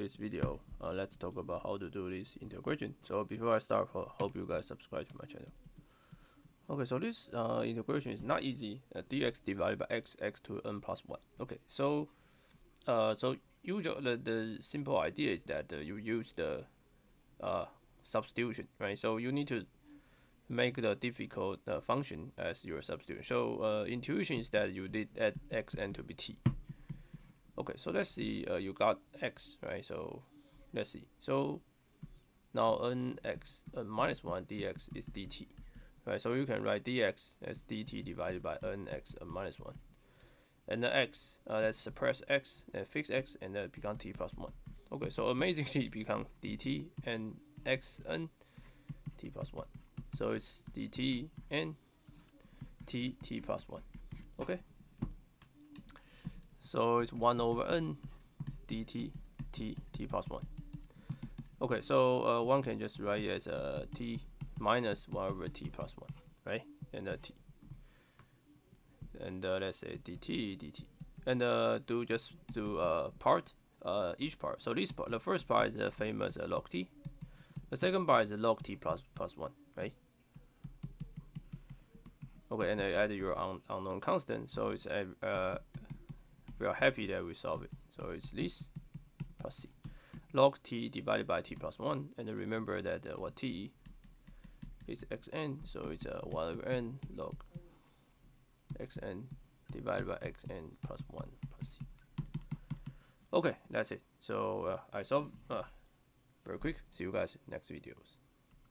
this video, let's talk about how to do this integration. So before I start, hope you guys subscribe to my channel. Okay, so this integration is not easy. Dx divided by x, x to n plus 1. Okay, so usually the simple idea is that you use the substitution, right? So you need to make the difficult function as your substitution. So intuition is that you did add xn to be t. Okay, so let's see, you got x, right? So let's see. So now nx minus 1 dx is dt, right? So you can write dx as dt divided by nx minus 1. And the x, let's suppress x and fix x, and then become t plus 1. Okay, so amazingly it becomes dt and xn t plus 1. So it's dt and t plus 1. Okay, so it's 1 over n dt t plus 1. Okay, so one can just write it as t minus 1 over t plus 1, right? And t. And let's say dt. And each part. So this part, the first part is the famous log t. The second part is log t plus 1, right? Okay, and add your unknown constant. So it's we are happy that we solve it. So it's this plus c, log t divided by t plus 1. And remember that what t is xn. So it's 1 over n log xn divided by xn plus 1 plus c. Okay, that's it. So I solved very quick. See you guys in next videos.